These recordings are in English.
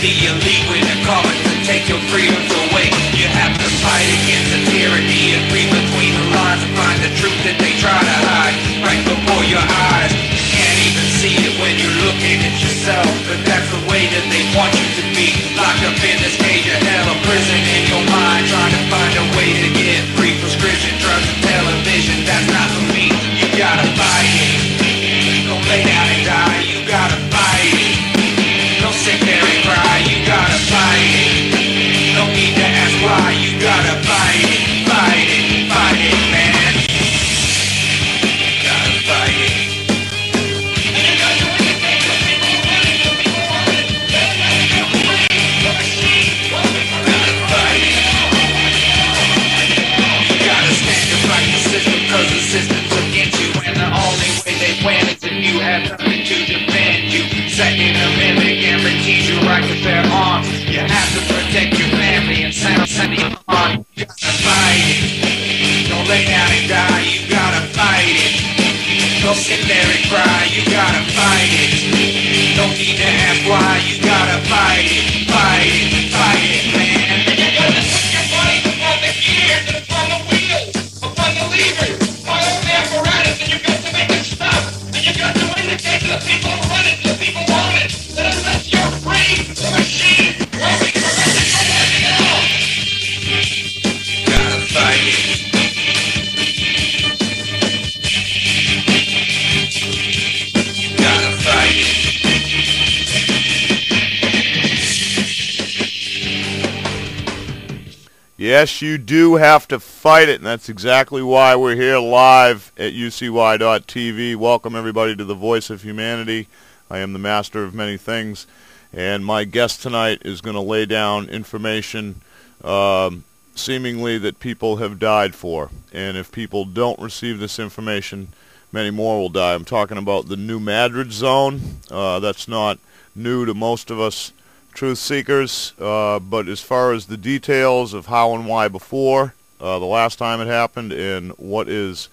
the elite when they're calling to take your freedoms away. You have to fight against the tyranny and read between the lines and find the truth that they try to hide right before your eyes. You can't even see it when you're looking at yourself, but that's the way that they want you to be. Locked up in this cage of hell, a prison in your mind, trying to find a way to get free. Prescription drugs and television, that's not for me. You gotta fight it. You gon' lay down and die, you gotta fight it. Don't sit there and cry, you gotta fight it. Don't need to ask why, you gotta fight it. Fight it, fight it, man. You gotta fight it. Gotta fight it. You gotta stand and fight the system, cause the system's against you, and the only way they win is if you have something to defend you. Second Amendment guarantees your right to bear arms. You have to protect your family and sound your arm. You gotta fight it. Don't lay down and die, you gotta fight it. Don't sit there and cry, you gotta fight it. Don't need to ask why, you gotta fight it. Fight it, fight it, man. You're gonna put your body upon the gears and upon the wheels, upon the levers, upon all the apparatus, and you've got to make it stop. And you've got to indicate to the people who run it, to the people who own it, that unless you're free, the machine will be prevented from running out. Gotta fight it. Gotta fight it. Yes, you do have to fight it, and that's exactly why we're here live at UCY.TV. Welcome, everybody, to the Voice of Humanity. I am the master of many things, and my guest tonight is going to lay down information seemingly that people have died for. And if people don't receive this information, many more will die. I'm talking about the New Madrid Zone. That's not new to most of us truth seekers, but as far as the details of how and why before, the last time it happened, and what is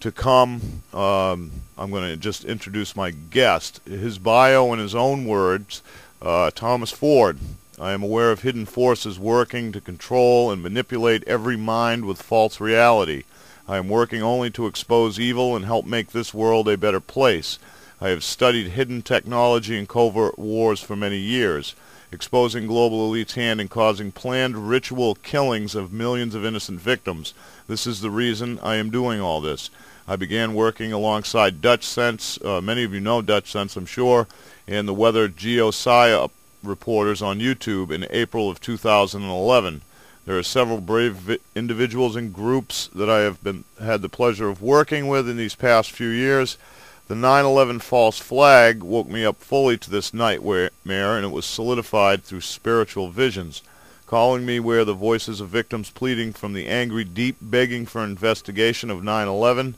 to come, I'm going to just introduce my guest. His bio, in his own words, Thomas Ford. I am aware of hidden forces working to control and manipulate every mind with false reality. I am working only to expose evil and help make this world a better place. I have studied hidden technology and covert wars for many years, exposing global elite's hand and causing planned ritual killings of millions of innocent victims. This is the reason I am doing all this. I began working alongside Dutchsinse, many of you know Dutchsinse, I'm sure, and the weather GeoSia reporters on YouTube in April of 2011. There are several brave individuals and groups that I have had the pleasure of working with in these past few years. The 9/11 false flag woke me up fully to this nightmare, and it was solidified through spiritual visions, calling me where the voices of victims pleading from the angry deep begging for investigation of 9/11.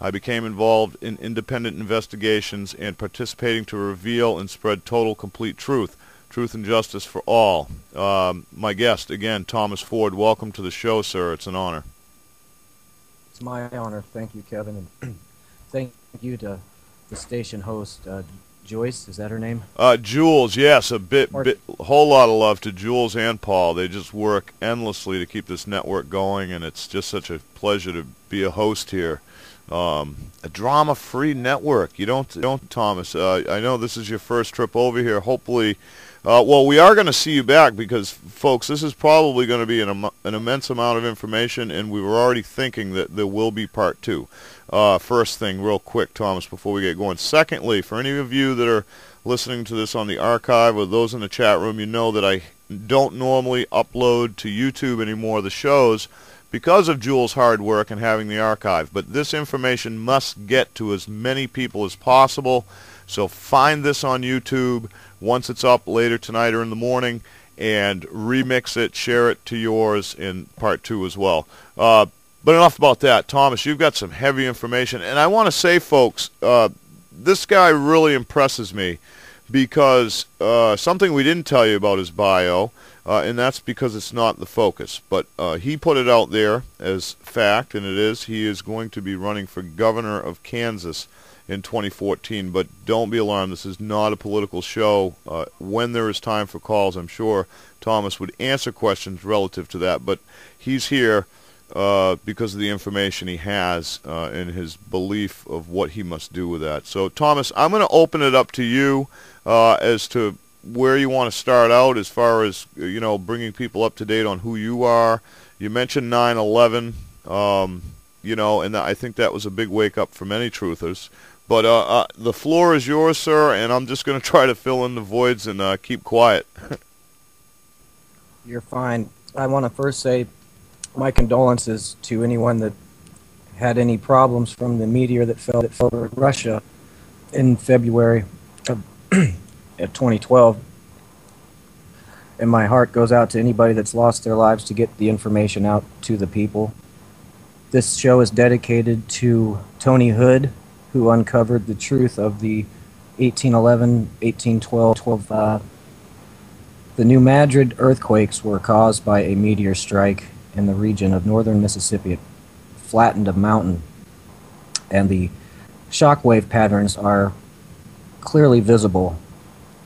I became involved in independent investigations and participating to reveal and spread total, complete truth, and justice for all. My guest, again, Thomas Ford, welcome to the show, sir. It's an honor. It's my honor. Thank you, Kevin. And thank you to the station host, Joyce, is that her name? Jules, yes, whole lot of love to Jules and Paul. They just work endlessly to keep this network going, and it's just such a pleasure to be a host here. A drama-free network. You don't, Thomas. I know this is your first trip over here. Hopefully, well, we are going to see you back because, folks, this is probably going to be an immense amount of information, and we were already thinking that there will be part two. First thing, real quick, Thomas, before we get going. Secondly, for any of you that are listening to this on the archive or those in the chat room, you know that I don't normally upload to YouTube anymore the shows because of Jules' hard work and having the archive. But this information must get to as many people as possible. So find this on YouTube once it's up later tonight or in the morning and remix it, share it to yours in part two as well. But enough about that. Thomas, you've got some heavy information. And I want to say, folks, this guy really impresses me because something we didn't tell you about his bio, and that's because it's not the focus. But he put it out there as fact, and it is. He is going to be running for governor of Kansas in 2014. But don't be alarmed. This is not a political show. When there is time for calls, I'm sure Thomas would answer questions relative to that. But he's here because of the information he has and his belief of what he must do with that. So, Thomas, I'm going to open it up to you as to where you want to start out as far as, you know, bringing people up to date on who you are. You mentioned 9/11, you know, and I think that was a big wake-up for many truthers. But the floor is yours, sir, and I'm just going to try to fill in the voids and keep quiet. You're fine. I want to first say my condolences to anyone that had any problems from the meteor that fell over Russia in February of 2012. And my heart goes out to anybody that's lost their lives to get the information out to the people. This show is dedicated to Tony Hood, who uncovered the truth of the 1811, 1812, the New Madrid earthquakes were caused by a meteor strike in the region of northern Mississippi. It flattened a mountain, and the shockwave patterns are clearly visible.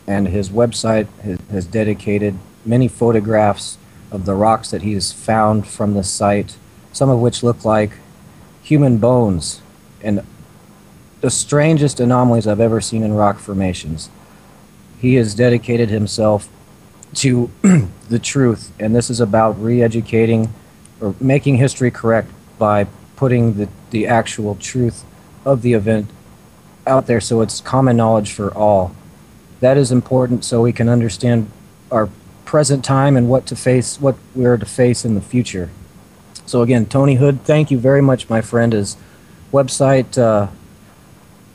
And his website has dedicated many photographs of the rocks that he has found from the site, some of which look like human bones, and the strangest anomalies I've ever seen in rock formations. He has dedicated himself to the truth, and this is about re-educating or making history correct by putting the actual truth of the event out there so it's common knowledge for all. That is important so we can understand our present time and what to face, what we are to face in the future. So again, Tony Hood, thank you very much, my friend. His website,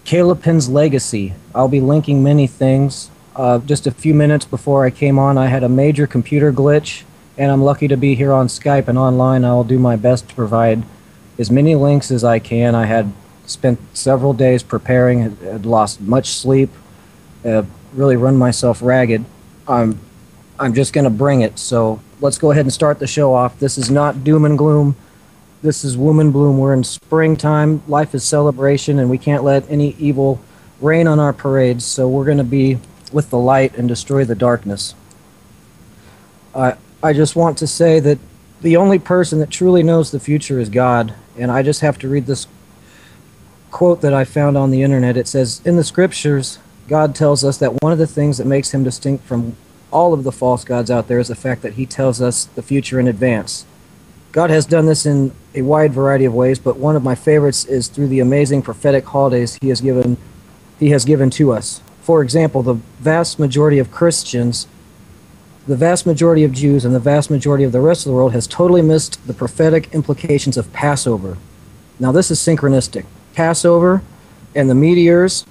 Caleb Penn's Legacy. I'll be linking many things. Just a few minutes before I came on, I had a major computer glitch, and I'm lucky to be here on Skype and online. I'll do my best to provide as many links as I can. I had spent several days preparing, had lost much sleep, really run myself ragged. I'm just going to bring it, so let's go ahead and start the show off. This is not doom and gloom. This is woom and bloom. We're in springtime. Life is celebration, and we can't let any evil rain on our parades, so we're going to be with the light and destroy the darkness. I just want to say that the only person that truly knows the future is God, and I just have to read this quote that I found on the internet. It says, in the scriptures, God tells us that one of the things that makes him distinct from all of the false gods out there is the fact that he tells us the future in advance. God has done this in a wide variety of ways, but one of my favorites is through the amazing prophetic holidays he has given to us. For example, the vast majority of Christians, the vast majority of Jews, and the vast majority of the rest of the world has totally missed the prophetic implications of Passover. Now, this is synchronistic. Passover and the meteors,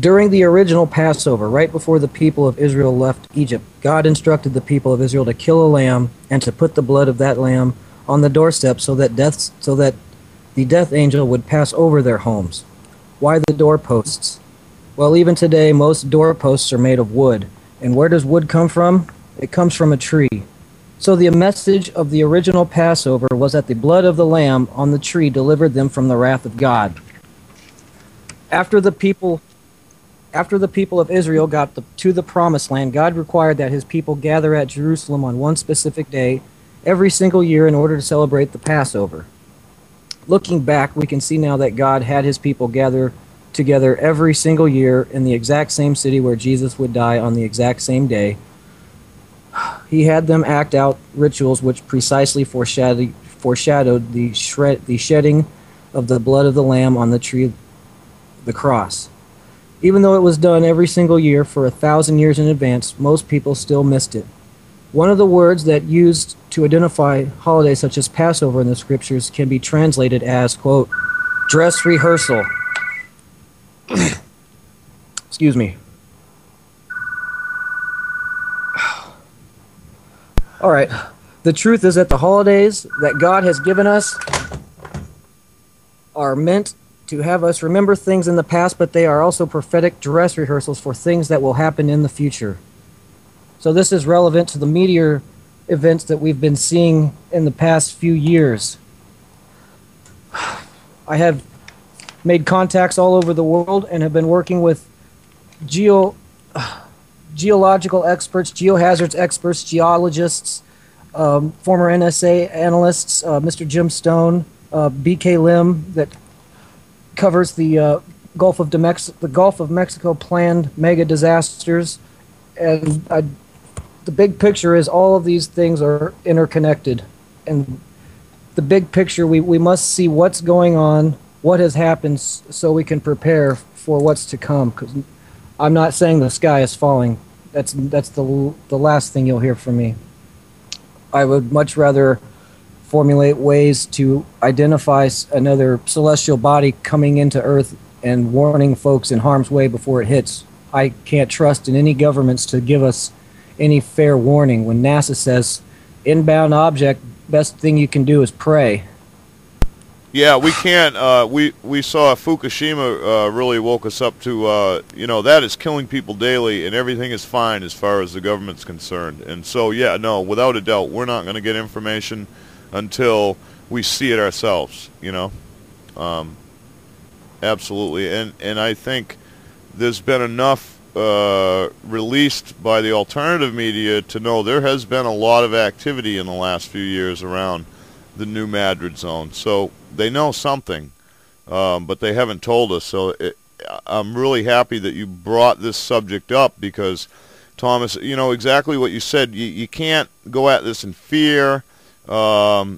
during the original Passover, right before the people of Israel left Egypt, God instructed the people of Israel to kill a lamb and to put the blood of that lamb on the doorstep so that the death angel would pass over their homes. Why the doorposts? Well, even today, most doorposts are made of wood. And where does wood come from? It comes from a tree. So the message of the original Passover was that the blood of the lamb on the tree delivered them from the wrath of God. After the people of Israel got to the promised land, God required that his people gather at Jerusalem on one specific day every single year in order to celebrate the Passover. Looking back, we can see now that God had his people gather together every single year in the exact same city where Jesus would die on the exact same day. He had them act out rituals which precisely foreshadowed the shedding of the blood of the Lamb on the tree, the cross. Even though it was done every single year for 1,000 years in advance, most people still missed it. One of the words that used to identify holidays such as Passover in the scriptures can be translated as, quote, dress rehearsal. Excuse me. All right. The truth is that the holidays that God has given us are meant to have us remember things in the past, but they are also prophetic dress rehearsals for things that will happen in the future. So this is relevant to the meteor events that we've been seeing in the past few years. I have made contacts all over the world and have been working with geological experts, geohazards experts, geologists, former NSA analysts, Mr. Jim Stone, BK Lim, that covers the Gulf of Mexico planned mega disasters, and the big picture is all of these things are interconnected. And the big picture, we must see what's going on, what has happened, so we can prepare for what's to come. Because I'm not saying the sky is falling. That's the last thing you'll hear from me. I would much rather formulate ways to identify another celestial body coming into Earth and warning folks in harm's way before it hits. I can't trust in any governments to give us any fair warning. When NASA says inbound object, best thing you can do is pray. Yeah, we can't. We saw Fukushima really woke us up to, you know, that is killing people daily, and everything is fine as far as the government's concerned. And so, yeah, no, without a doubt, we're not going to get information until we see it ourselves, you know. Absolutely. And I think there's been enough released by the alternative media to know there has been a lot of activity in the last few years around the New Madrid Zone. So they know something, but they haven't told us. So I'm really happy that you brought this subject up, because, Thomas, you know exactly what you said. You can't go at this in fear. I've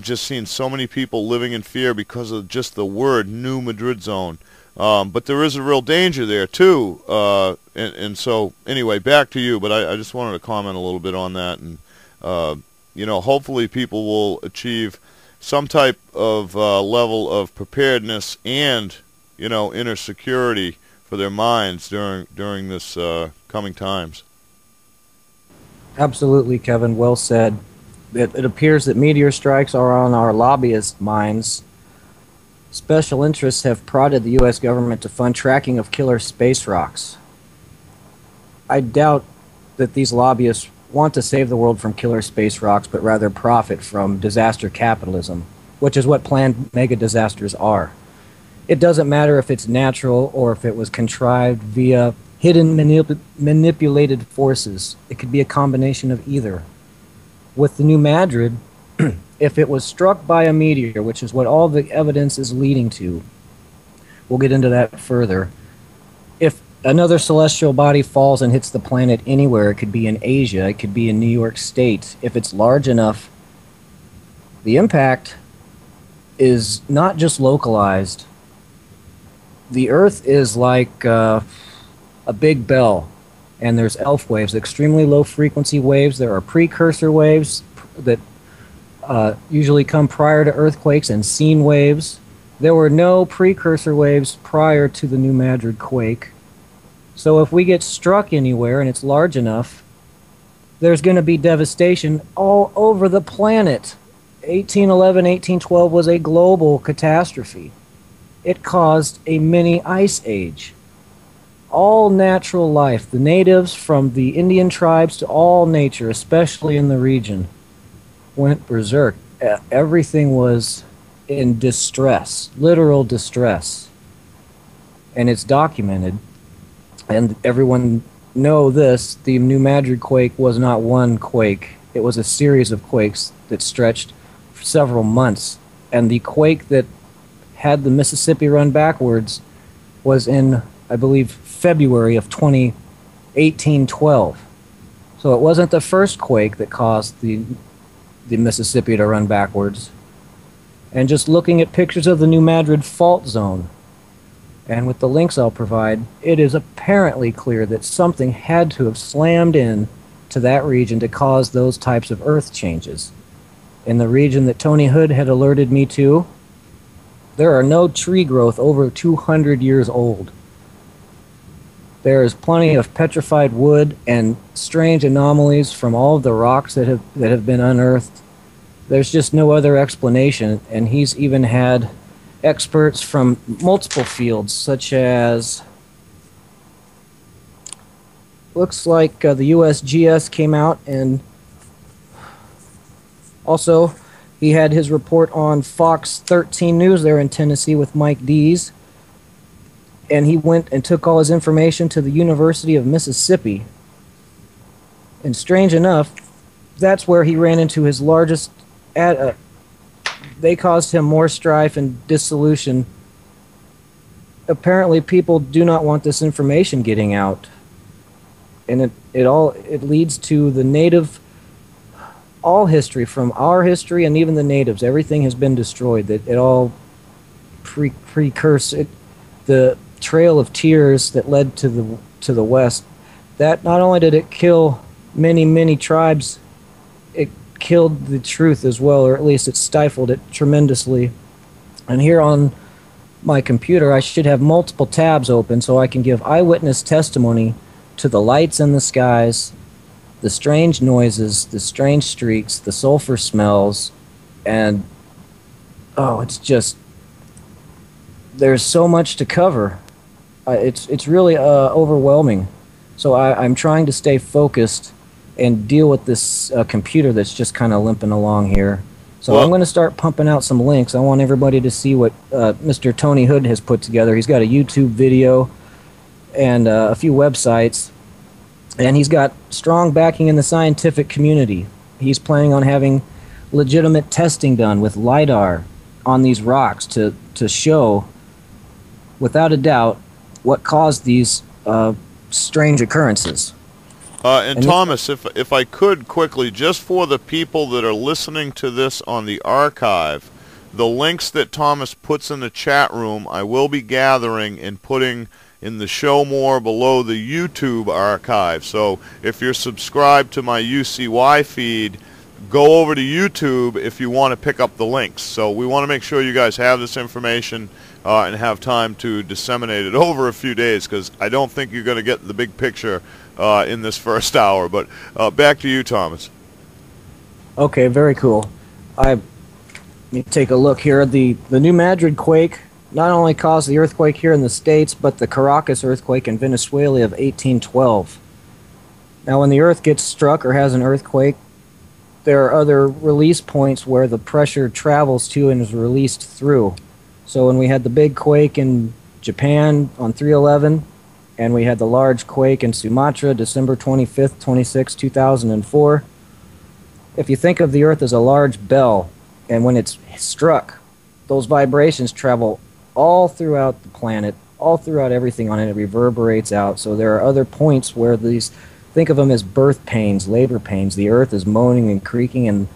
just seen so many people living in fear because of just the word New Madrid Zone. But there is a real danger there, too. And so, anyway, back to you. But I just wanted to comment a little bit on that. And, you know, hopefully people will achieve some type of level of preparedness and, you know, inner security for their minds during this coming times. Absolutely, Kevin. Well said. It appears that meteor strikes are on our lobbyists' minds. Special interests have prodded the U.S. government to fund tracking of killer space rocks. I doubt that these lobbyists want to save the world from killer space rocks, but rather profit from disaster capitalism, which is what planned mega disasters are. It doesn't matter if it's natural or if it was contrived via hidden manipulated forces. It could be a combination of either. With the New Madrid, if it was struck by a meteor, which is what all the evidence is leading to, we'll get into that further. If another celestial body falls and hits the planet anywhere, it could be in Asia, it could be in New York State, if it's large enough, the impact is not just localized. The Earth is like a big bell. And there's ELF waves, extremely low frequency waves. There are precursor waves that usually come prior to earthquakes, and seen waves. There were no precursor waves prior to the New Madrid quake. So if we get struck anywhere and it's large enough, there's going to be devastation all over the planet. 1811, 1812 was a global catastrophe. It caused a mini ice age. All natural life, the natives from the Indian tribes to all nature, especially in the region, went berserk. Everything was in distress, literal distress. And it's documented. And everyone know this, the New Madrid quake was not one quake. It was a series of quakes that stretched for several months. And the quake that had the Mississippi run backwards was in, I believe, February of 1812. So it wasn't the first quake that caused the Mississippi to run backwards. And just looking at pictures of the New Madrid fault zone, and with the links I'll provide, it is apparently clear that something had to have slammed in to that region to cause those types of earth changes. In the region that Tony Hood had alerted me to, there are no tree growth over 200 years old. There is plenty of petrified wood and strange anomalies from all of the rocks that have been unearthed. There's just no other explanation, and he's even had experts from multiple fields, such as, looks like the USGS came out, and also He had his report on Fox 13 News there in Tennessee with Mike Dees. And he went and took all his information to the University of Mississippi. And strange enough, that's where he ran into his largest... they caused him more strife and dissolution. Apparently, people do not want this information getting out. And it leads to the native... all history, from our history and even the natives, everything has been destroyed. It all precursor... the trail of tears that led to the West, that not only did it kill many, many tribes, it killed the truth as well, or at least it stifled it tremendously. And here on my computer, I should have multiple tabs open so I can give eyewitness testimony to the lights in the skies, the strange noises, the strange streaks, the sulfur smells, and oh, it's just... there's so much to cover. It's really overwhelming. So I'm trying to stay focused and deal with this computer that's just kind of limping along here. So well, I'm going to start pumping out some links. I want everybody to see what Mr. Tony Hood has put together. He's got a YouTube video and a few websites. And he's got strong backing in the scientific community. He's planning on having legitimate testing done with LIDAR on these rocks to show... without a doubt, what caused these strange occurrences. And Thomas, if I could quickly, just for the people that are listening to this on the archive, the links that Thomas puts in the chat room, I will be gathering and putting in the show more below the YouTube archive. So if you're subscribed to my UCY feed, go over to YouTube if you want to pick up the links. So we want to make sure you guys have this information and have time to disseminate it over a few days, because I don't think you're going to get the big picture in this first hour. But back to you, Thomas. Okay, very cool. Let me take a look here. The New Madrid quake not only caused the earthquake here in the States, but the Caracas earthquake in Venezuela of 1812. Now, when the Earth gets struck or has an earthquake, there are other release points where the pressure travels to and is released through. So when we had the big quake in Japan on 3/11, and we had the large quake in Sumatra, December 25th, 26, 2004, if you think of the Earth as a large bell, and when it's struck, those vibrations travel all throughout the planet, all throughout everything on it, it reverberates out. So there are other points where these, think of them as birth pains, labor pains. The Earth is moaning and creaking, and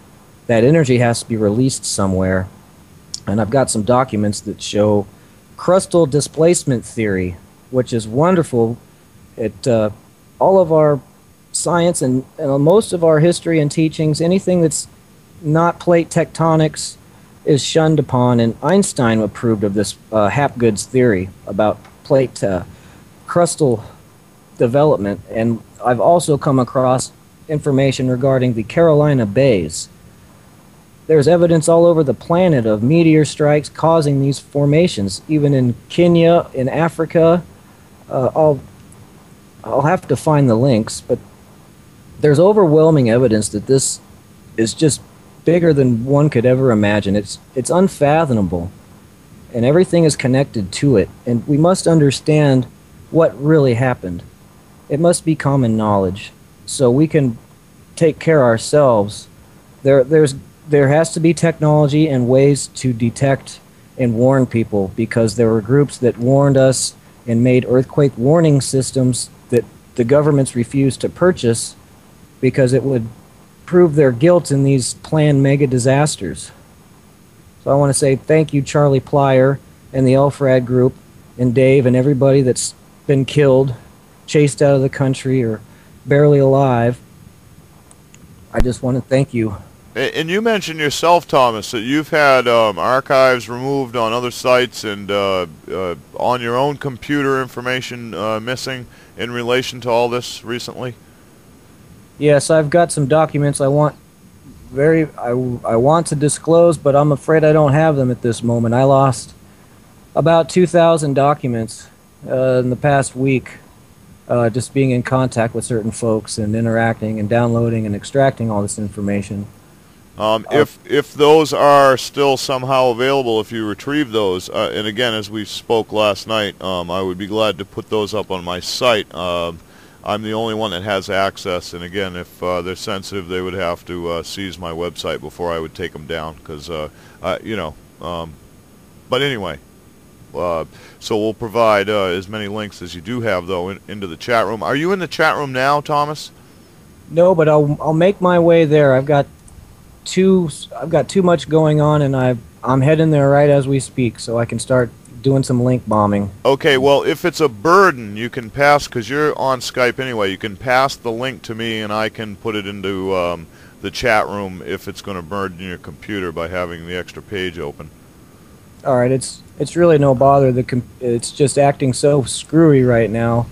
that energy has to be released somewhere. And I've got some documents that show crustal displacement theory, which is wonderful. All of our science and most of our history and teachings, anything that's not plate tectonics is shunned upon, and Einstein approved of this Hapgood's theory about plate crustal development. And I've also come across information regarding the Carolina Bays. There's evidence all over the planet of meteor strikes causing these formations, even in Kenya, in Africa. I'll have to find the links, but there's overwhelming evidence that this is just bigger than one could ever imagine. It's unfathomable, and everything is connected to it, and we must understand what really happened. It must be common knowledge, so we can take care of ourselves. There has to be technology and ways to detect and warn people, because there were groups that warned us and made earthquake warning systems that the governments refused to purchase because it would prove their guilt in these planned mega disasters. So I want to say thank you, Charlie Plyer and the Elfrad group and Dave and everybody that's been killed, chased out of the country, or barely alive. I just want to thank you. And you mentioned yourself, Thomas, that you've had archives removed on other sites and on your own computer information missing in relation to all this recently? Yes, I've got some documents I want to disclose, but I'm afraid I don't have them at this moment. I lost about 2,000 documents in the past week, just being in contact with certain folks and interacting and downloading and extracting all this information. If those are still somehow available, if you retrieve those, and again, as we spoke last night, I would be glad to put those up on my site. I'm the only one that has access, and again, if they're sensitive, they would have to seize my website before I would take them down, because, you know, but anyway, so we'll provide as many links as you do have, though, into the chat room. Are you in the chat room now, Thomas? No, but I'll make my way there. I've got too much going on, and I'm heading there right as we speak, so I can start doing some link bombing. Okay, well, if it's a burden, you can pass, because you're on Skype anyway, you can pass the link to me, and I can put it into the chat room if it's going to burden your computer by having the extra page open. All right, it's really no bother. It's just acting so screwy right now.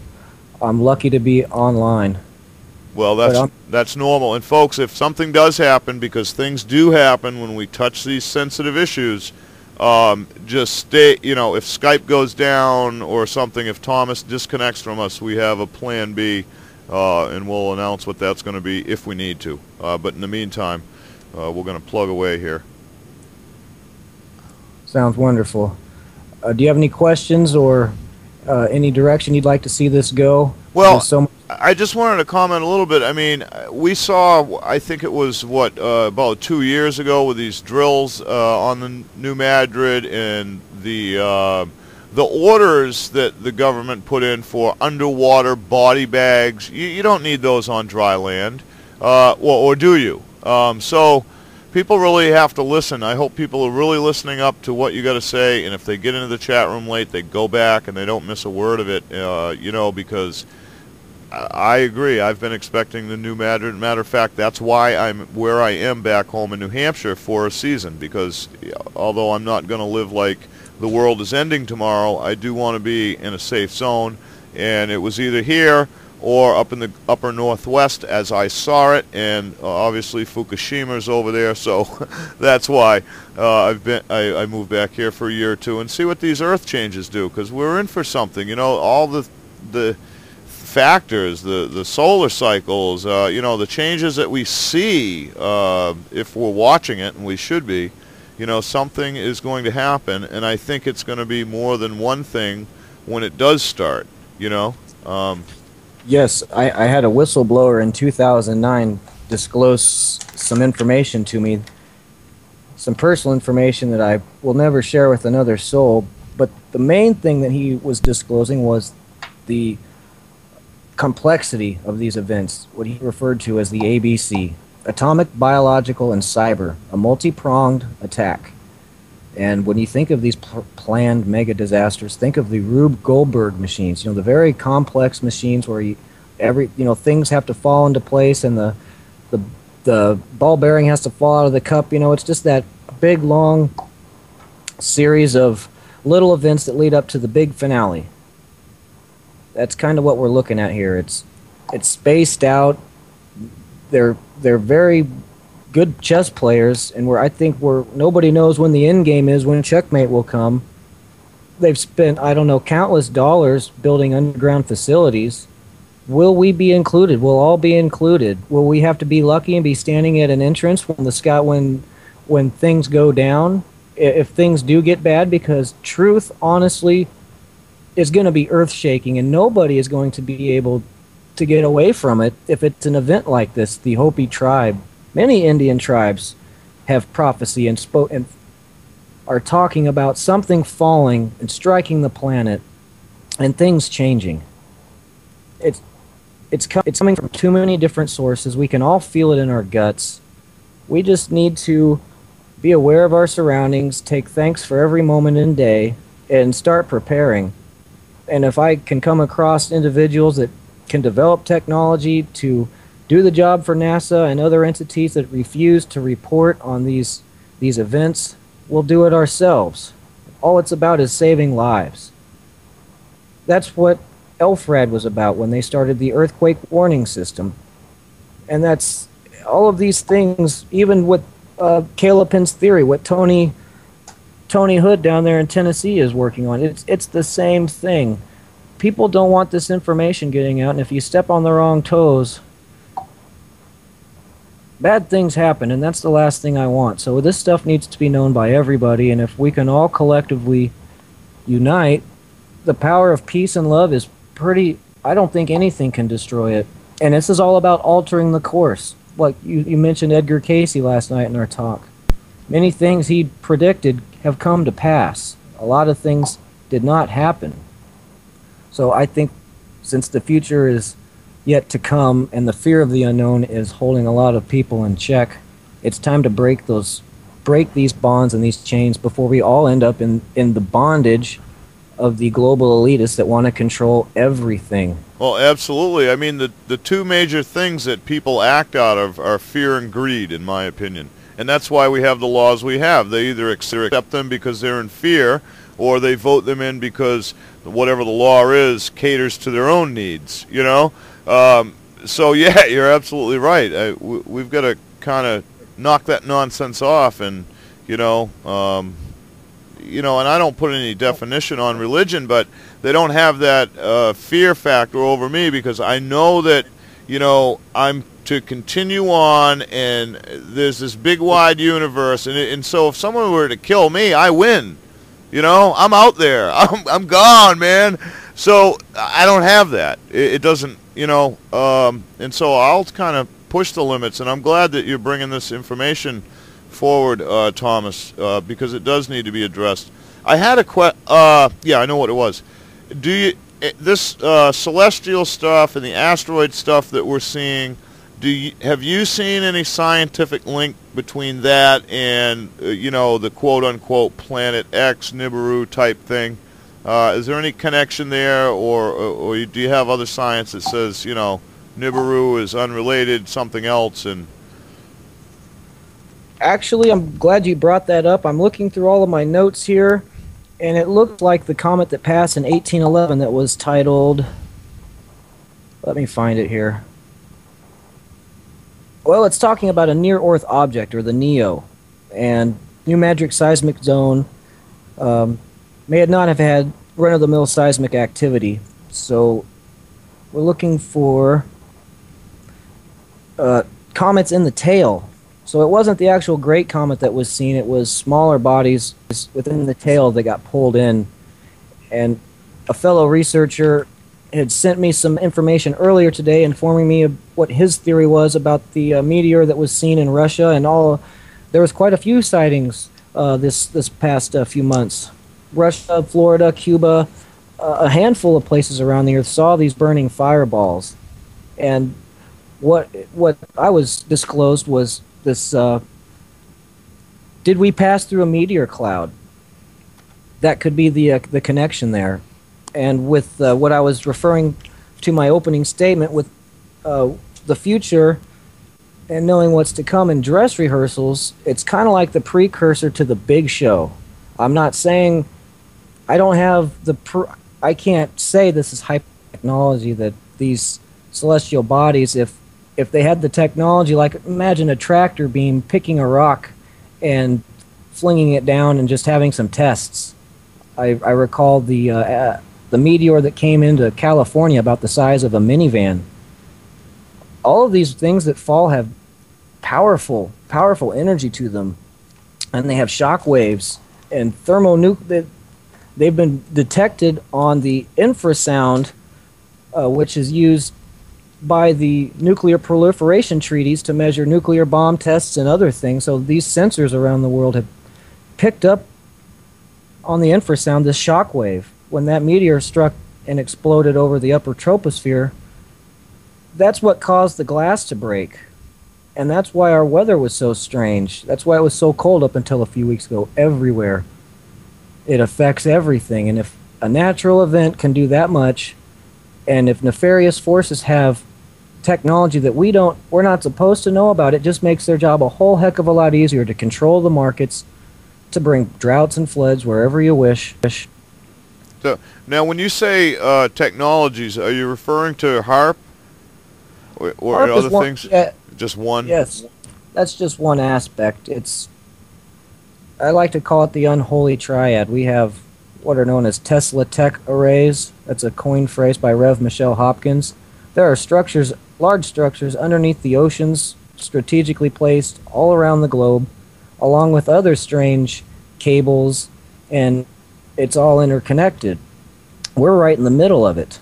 I'm lucky to be online. Well, that's normal. And folks, if something does happen, because things do happen when we touch these sensitive issues, just stay, you know, if Skype goes down or something, if Thomas disconnects from us, we have a plan B, and we'll announce what that's going to be if we need to. But in the meantime, we're going to plug away here. Sounds wonderful. Do you have any questions or any direction you'd like to see this go? Well, I just wanted to comment a little bit. I mean, we saw, I think it was, what, about 2 years ago with these drills on the New Madrid, and the orders that the government put in for underwater body bags. You don't need those on dry land, or do you? So people really have to listen. I hope people are really listening up to what you got to say, and if they get into the chat room late, they go back and they don't miss a word of it, you know, because I agree. I've been expecting the New Madrid. Matter of fact, that's why I'm where I am back home in New Hampshire for a season, because although I'm not going to live like the world is ending tomorrow, I do want to be in a safe zone, and it was either here or up in the upper northwest as I saw it, and obviously Fukushima's over there, so that's why I moved back here for a year or two and see what these earth changes do, because we're in for something, you know, all the factors, the solar cycles, you know, the changes that we see, if we're watching it, and we should be, you know, something is going to happen, and I think it's going to be more than one thing when it does start, you know. Yes, I had a whistleblower in 2009 disclose some information to me, some personal information that I will never share with another soul, but the main thing that he was disclosing was the complexity of these events, what he referred to as the ABC, atomic, biological, and cyber, a multi-pronged attack. And when you think of these planned mega disasters, think of the Rube Goldberg machines, you know, the very complex machines where you know, things have to fall into place, and the ball bearing has to fall out of the cup. You know, it's just that big long series of little events that lead up to the big finale. That's kind of what we're looking at here. It's spaced out. They're very good chess players, and nobody knows when the end game is, when checkmate will come. They've spent, I don't know, countless dollars building underground facilities. Will we be included? Will all be included? Will we have to be lucky and be standing at an entrance when things go down, if things do get bad? Because truth, honestly, is going to be earth-shaking, and nobody is going to be able to get away from it if it's an event like this. The Hopi tribe, many Indian tribes have prophecy and are talking about something falling and striking the planet and things changing. It's coming from too many different sources. We can all feel it in our guts. We just need to be aware of our surroundings, take thanks for every moment and day, and start preparing. And if I can come across individuals that can develop technology to do the job for NASA and other entities that refuse to report on these events, we'll do it ourselves. All it's about is saving lives. That's what Elfrad was about when they started the earthquake warning system. And that's all of these things, even with Caleb Penn's theory, what Tony Hood down there in Tennessee is working on. It's the same thing. People don't want this information getting out, and if you step on the wrong toes, bad things happen, and that's the last thing I want. So this stuff needs to be known by everybody, and if we can all collectively unite, the power of peace and love is pretty, I don't think anything can destroy it. And this is all about altering the course. Like you mentioned Edgar Cayce last night in our talk. Many things he predicted have come to pass. A lot of things did not happen. So I think since the future is yet to come and the fear of the unknown is holding a lot of people in check, it's time to break these bonds and these chains before we all end up in the bondage of the global elitists that want to control everything. Well, absolutely. I mean, the two major things that people act out of are fear and greed, in my opinion. And that's why we have the laws we have. They either accept them because they're in fear, or they vote them in because whatever the law is caters to their own needs, you know? So, yeah, you're absolutely right. We've got to kind of knock that nonsense off and, and I don't put any definition on religion, but they don't have that fear factor over me because I know that, I'm to continue on and there's this big wide universe. And so if someone were to kill me, I win. I'm out there. I'm gone, man. So I don't have that. It doesn't, and so I'll kind of push the limits. And I'm glad that you're bringing this information forward, Thomas, because it does need to be addressed. I had a question. Yeah, I know what it was. Do you this celestial stuff and the asteroid stuff that we're seeing? Have you seen any scientific link between that and the quote-unquote Planet X, Nibiru type thing? Is there any connection there, or do you have other science that says Nibiru is unrelated, something else? And actually, I'm glad you brought that up. I'm looking through all of my notes here, and it looked like the comet that passed in 1811 that was titled, let me find it here. Well, it's talking about a near-Earth object, or the NEO, and New Madrid Seismic Zone may not have had run-of-the-mill seismic activity. So we're looking for comets in the tail. So it wasn't the actual great comet that was seen, it was smaller bodies within the tail that got pulled in. And a fellow researcher had sent me some information earlier today informing me of what his theory was about the meteor that was seen in Russia, and there was quite a few sightings this past few months. Russia, Florida, Cuba, a handful of places around the earth saw these burning fireballs. And what I was disclosed was this, did we pass through a meteor cloud? That could be the connection there. And with what I was referring to my opening statement with the future and knowing what's to come in dress rehearsals, it's kind of like the precursor to the big show. I'm not saying I don't have the I can't say this is hyper technology, that these celestial bodies, if they had the technology, like imagine a tractor beam picking a rock and flinging it down and just having some tests. I recall the meteor that came into California about the size of a minivan. All of these things that fall have powerful, powerful energy to them, and they have shock waves and thermonuclear. They've been detected on the infrasound, which is used by the nuclear proliferation treaties to measure nuclear bomb tests and other things. So these sensors around the world have picked up on the infrasound this shock wave. When that meteor struck and exploded over the upper troposphere, that's what caused the glass to break. And that's why our weather was so strange. That's why it was so cold up until a few weeks ago everywhere. It affects everything. And if a natural event can do that much, and if nefarious forces have technology that we're not supposed to know about, it just makes their job a whole heck of a lot easier to control the markets, to bring droughts and floods wherever you wish. So, now, when you say technologies, are you referring to HAARP or HAARP other things? Just one? Yes, that's just one aspect. I like to call it the unholy triad. We have what are known as Tesla tech arrays. That's a coin phrase by Rev. Michelle Hopkins. There are large structures underneath the oceans strategically placed all around the globe, along with other strange cables, and it's all interconnected. We're right in the middle of it.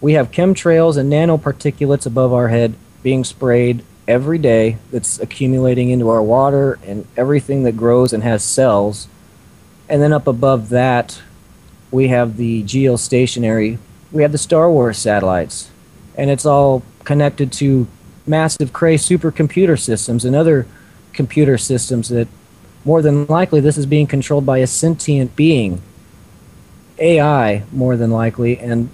We have chemtrails and nanoparticulates above our head being sprayed every day that's accumulating into our water and everything that grows and has cells. And then up above that, we have the geostationary, we have the Star Wars satellites, and it's all connected to massive Cray supercomputer systems and other computer systems that more than likely this is being controlled by a sentient being, AI more than likely, and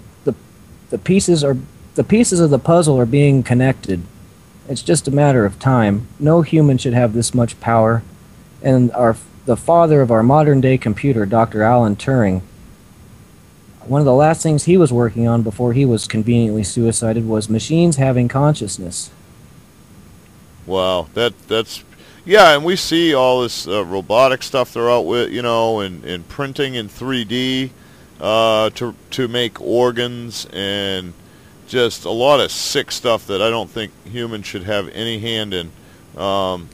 the pieces of the puzzle are being connected. It's just a matter of time. No human should have this much power. And the father of our modern-day computer, Dr. Alan Turing, one of the last things he was working on before he was conveniently suicided was machines having consciousness. Wow, that's yeah, and we see all this robotic stuff they're out with, you know, and printing in 3D to make organs and just a lot of sick stuff that I don't think humans should have any hand in, none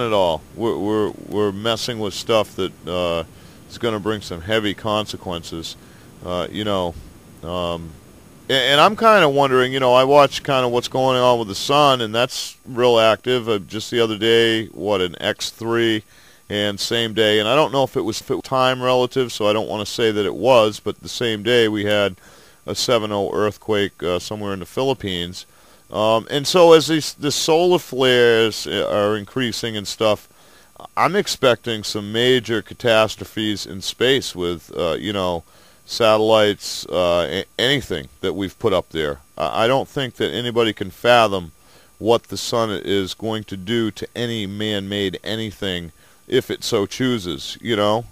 at all. We're messing with stuff that is going to bring some heavy consequences, you know. And I'm kind of wondering, you know, I watch kind of what's going on with the sun, and that's real active. Just the other day, what an X3, and same day, and I don't know if it was time relative, so I don't want to say that it was, but the same day we had a 7.0 earthquake somewhere in the Philippines. And so as the solar flares are increasing and stuff, I'm expecting some major catastrophes in space with, you know, satellites, anything that we've put up there. I don't think that anybody can fathom what the sun is going to do to any man-made anything if it so chooses, you know.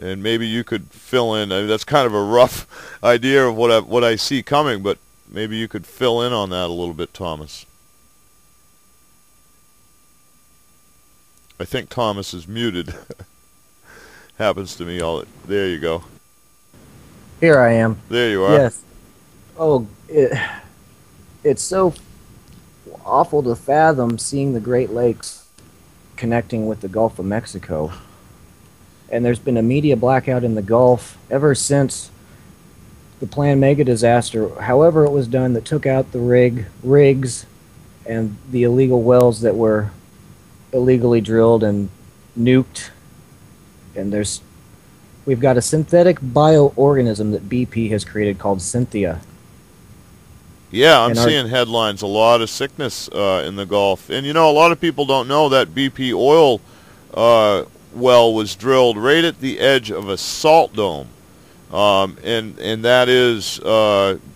And maybe you could fill in. I mean, that's kind of a rough idea of what I see coming, but maybe you could fill in on that a little bit, Thomas. I think Thomas is muted. Happens to me all. There you go. Here I am. There you are. Yes. Oh, it's so awful to fathom seeing the Great Lakes connecting with the Gulf of Mexico. And there's been a media blackout in the Gulf ever since the planned mega disaster, however it was done, that took out the rigs and the illegal wells that were illegally drilled and nuked. And we've got a synthetic bioorganism that BP has created called Cynthia. Yeah, I'm seeing headlines, a lot of sickness in the Gulf. And, you know, a lot of people don't know that BP oil well was drilled right at the edge of a salt dome, and that is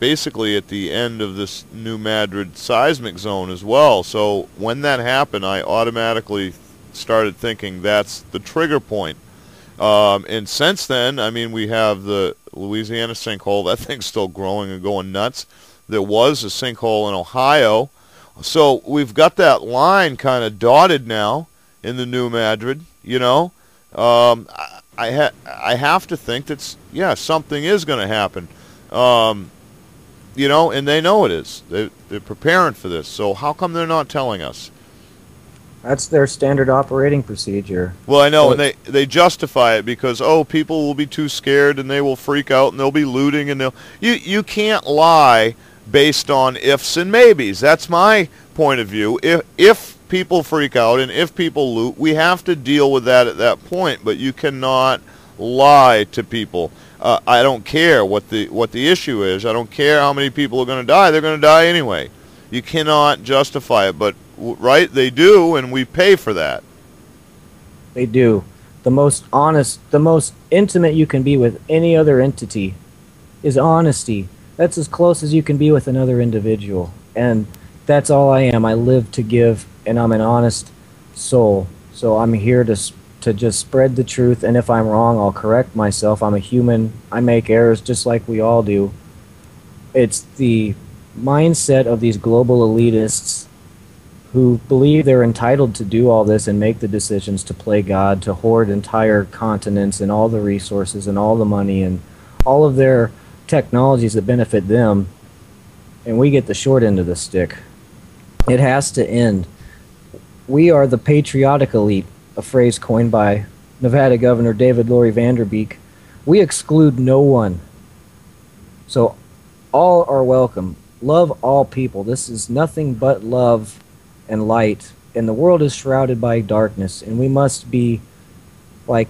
basically at the end of this New Madrid seismic zone as well. So when that happened, I automatically started thinking that's the trigger point. And since then, I mean, we have the Louisiana sinkhole. That thing's still growing and going nuts. There was a sinkhole in Ohio. So we've got that line kind of dotted now in the New Madrid. You know, I have to think that's, yeah, something is going to happen, you know, and they know it is. They're preparing for this, so how come they're not telling us? That's their standard operating procedure. Well, I know, so and they justify it because, oh, people will be too scared and they will freak out and they'll be looting and they'll... You can't lie based on ifs and maybes. That's my point of view. If people freak out and if people loot, we have to deal with that at that point, but you cannot lie to people. I don't care what the issue is. I don't care how many people are going to die. They're going to die anyway. You cannot justify it, but right, they do, and we pay for that. They do. The most honest, the most intimate you can be with any other entity is honesty. That's as close as you can be with another individual, and that's all I am. I live to give, and I'm an honest soul, so I'm here to just spread the truth, and if I'm wrong, I'll correct myself. I'm a human. I make errors just like we all do. It's the mindset of these global elitists who believe they're entitled to do all this and make the decisions, to play God, to hoard entire continents and all the resources and all the money and all of their technologies that benefit them, and we get the short end of the stick. It has to end. We are the patriotic elite, a phrase coined by Nevada Governor David Lowry Vanderbeek. We exclude no one. So all are welcome. Love all people. This is nothing but love and light. And the world is shrouded by darkness. And we must be like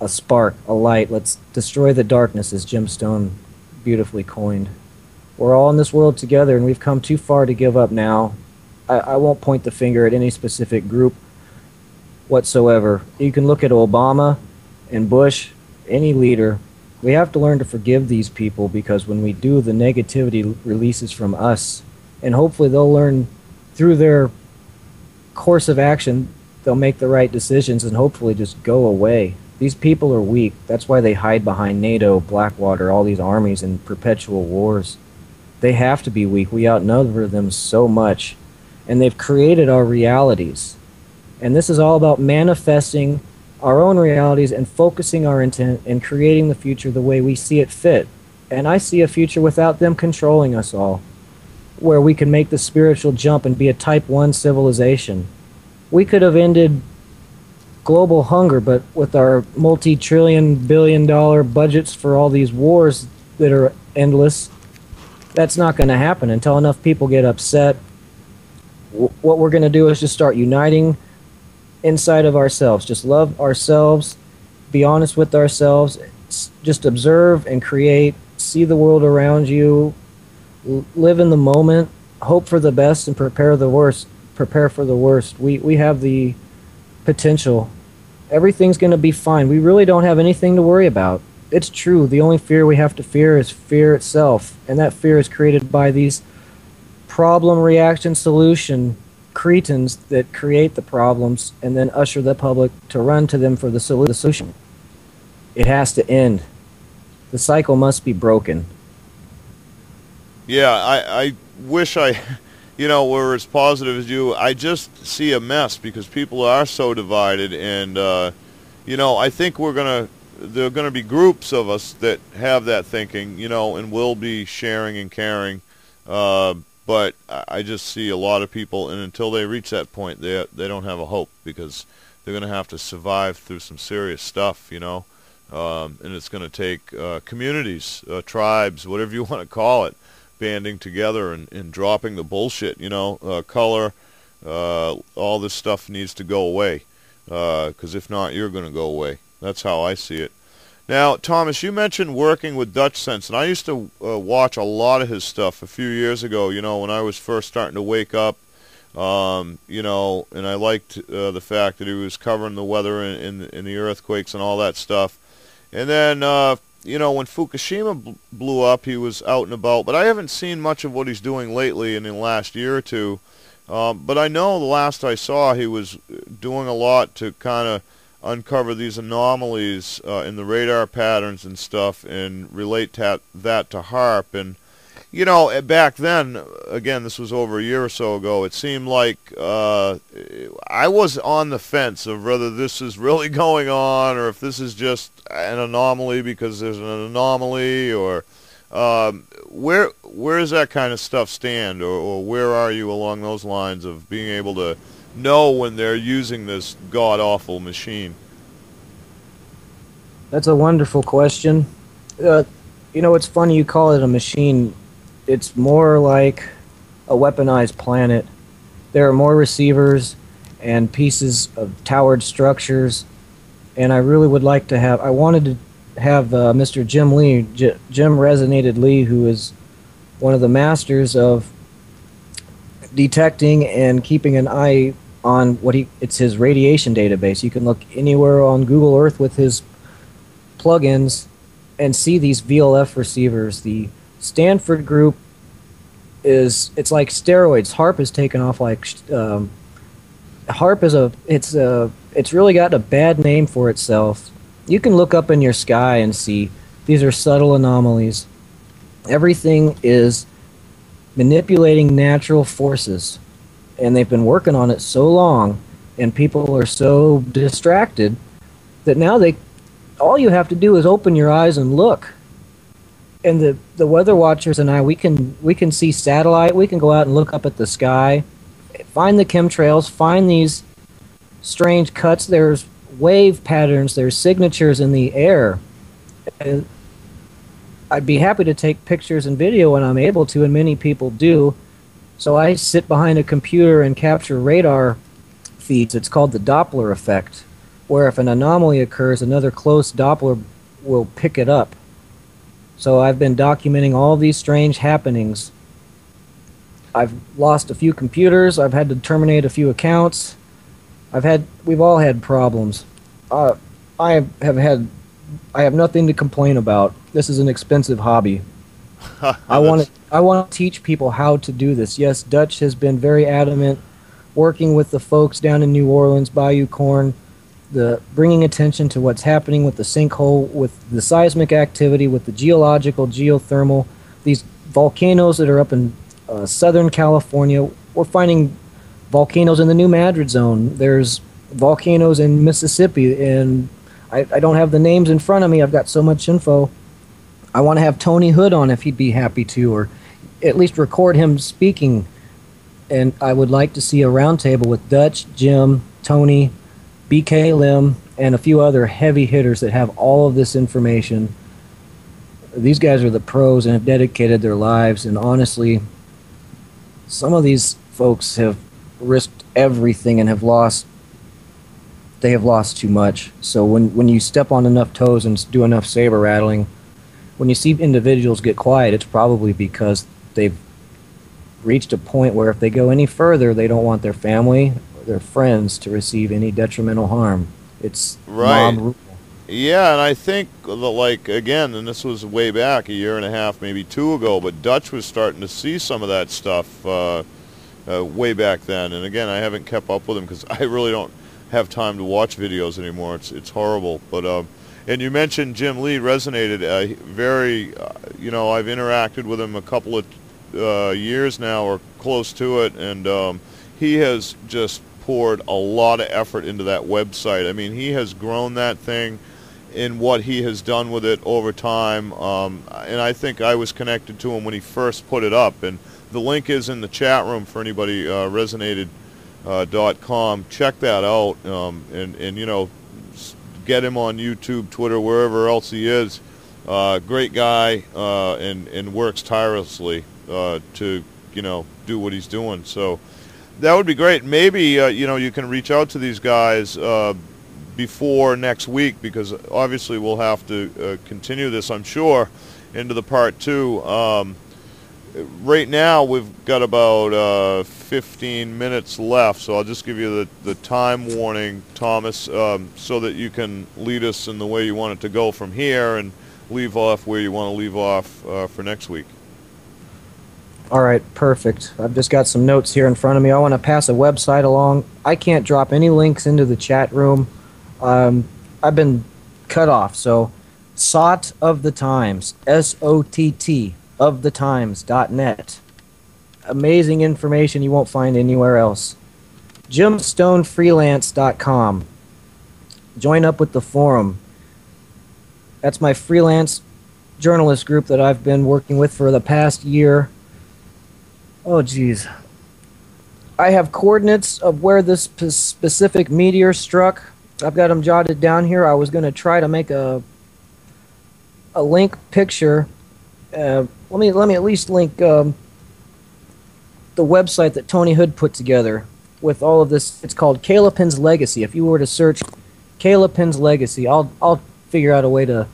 a spark, a light. Let's destroy the darkness, as Jim Stone beautifully coined. We're all in this world together, and we've come too far to give up now. I won't point the finger at any specific group whatsoever. You can look at Obama and Bush, any leader. We have to learn to forgive these people, because when we do, the negativity releases from us. And hopefully they'll learn through their course of action, they'll make the right decisions and hopefully just go away. These people are weak. That's why they hide behind NATO, Blackwater, all these armies and perpetual wars. They have to be weak. We outnumber them so much. And they've created our realities. And this is all about manifesting our own realities and focusing our intent and creating the future the way we see it fit. And I see a future without them controlling us all, where we can make the spiritual jump and be a type 1 civilization. We could have ended global hunger, but with our multi-trillion, billion-dollar budgets for all these wars that are endless, that's not going to happen until enough people get upset. What we're going to do is just start uniting inside of ourselves. Just love ourselves, be honest with ourselves, just observe and create, see the world around you, live in the moment, hope for the best and prepare for the worst. We have the potential. Everything's going to be fine. We really don't have anything to worry about. It's true. The only fear we have to fear is fear itself, and that fear is created by these problem, reaction, solution cretins that create the problems and then usher the public to run to them for the solution. It has to end. The cycle must be broken. Yeah, I wish I, you know, were as positive as you. I just see a mess because people are so divided, and you know, I think we're gonna, there are gonna be groups of us that have that thinking, you know, and will be sharing and caring. But I just see a lot of people, and until they reach that point, they don't have a hope, because they're going to have to survive through some serious stuff, you know, and it's going to take communities, tribes, whatever you want to call it, banding together and dropping the bullshit, you know, color, all this stuff needs to go away, because if not, you're going to go away. That's how I see it. Now, Thomas, you mentioned working with Dutchsinse, and I used to watch a lot of his stuff a few years ago, you know, when I was first starting to wake up, you know, and I liked the fact that he was covering the weather and the earthquakes and all that stuff. And then, you know, when Fukushima blew up, he was out and about, but I haven't seen much of what he's doing lately and in the last year or two. But I know the last I saw, he was doing a lot to kind of uncover these anomalies in the radar patterns and stuff, and relate that to HAARP. And, you know, back then, again, this was over a year or so ago, it seemed like I was on the fence of whether this is really going on, or if this is just an anomaly because there's an anomaly, or where does that kind of stuff stand, or where are you along those lines of being able to know when they're using this god-awful machine? That's a wonderful question. You know, it's funny you call it a machine. It's more like a weaponized planet. There are more receivers and pieces of towered structures, and I really would like to have, I wanted to have Mr. Jim Lee, Jim Resonated Lee, who is one of the masters of detecting and keeping an eye on what it's his radiation database. You can look anywhere on Google Earth with his plugins and see these VLF receivers. The Stanford group it's like steroids. HAARP has taken off like HAARP is it's really gotten a bad name for itself. You can look up in your sky and see these are subtle anomalies. Everything is manipulating natural forces, and they've been working on it so long, and people are so distracted that now all you have to do is open your eyes and look. And the weather watchers and I, we can see satellite, we can go out and look up at the sky find the chemtrails, find these strange cuts. There's wave patterns, there's signatures in the air. And I'd be happy to take pictures and video when I'm able to, and many people do. So I sit behind a computer and capture radar feeds. It's called the Doppler effect, where if an anomaly occurs, another close Doppler will pick it up. So I've been documenting all these strange happenings. I've lost a few computers. I've had to terminate a few accounts. We've all had problems. I have nothing to complain about. This is an expensive hobby. I want to teach people how to do this. Yes, Dutch has been very adamant, working with the folks down in New Orleans, Bayou Corn, bringing attention to what's happening with the sinkhole, with the seismic activity, with the geological, geothermal, these volcanoes that are up in Southern California. We're finding volcanoes in the New Madrid Zone. There's volcanoes in Mississippi, and I don't have the names in front of me. I've got so much info. I want to have Tony Hood on if he'd be happy to, or at least record him speaking. And I would like to see a roundtable with Dutch, Jim, Tony, BK Lim, and a few other heavy hitters that have all of this information. These guys are the pros and have dedicated their lives. And honestly, some of these folks have risked everything and have lost. They have lost too much. So when you step on enough toes and do enough saber rattling, when you see individuals get quiet, it's probably because they've reached a point where if they go any further, they don't want their family or their friends to receive any detrimental harm. It's right. Mob rule. Yeah, and I think, like, again, and this was way back, a year and a half, maybe two ago, but Dutch was starting to see some of that stuff way back then. And again, I haven't kept up with him because I really don't have time to watch videos anymore. It's horrible. But and you mentioned Jim Lee resonated. You know, I've interacted with him a couple of years now, or close to it, and he has just poured a lot of effort into that website. I mean, he has grown that thing in what he has done with it over time, and I think I was connected to him when he first put it up. And the link is in the chat room for anybody. Resonated.com. Check that out, and you know, get him on YouTube, Twitter, wherever else he is. Great guy, and works tirelessly to, you know, do what he's doing. So that would be great. Maybe you know, you can reach out to these guys before next week, because obviously we'll have to continue this, I'm sure, into the part 2. Right now we've got about 15 minutes left, so I'll just give you the time warning, Thomas, so that you can lead us in the way you want it to go from here and leave off where you want to leave off for next week. All right, perfect. I've just got some notes here in front of me. I want to pass a website along. I can't drop any links into the chat room. I've been cut off, so SOTT of the Times, S-O-T-T. ofthetimes.net. Amazing information you won't find anywhere else. JimstoneFreelance.com. Join up with the forum. That's my freelance journalist group that I've been working with for the past year. Oh, geez. I have coordinates of where this specific meteor struck. I've got them jotted down here. I was going to try to make a link picture. Let me at least link the website that Tony Hood put together with all of this. It's called Caleb Penn's Legacy. If you were to search Caleb Penn's Legacy, I'll figure out a way to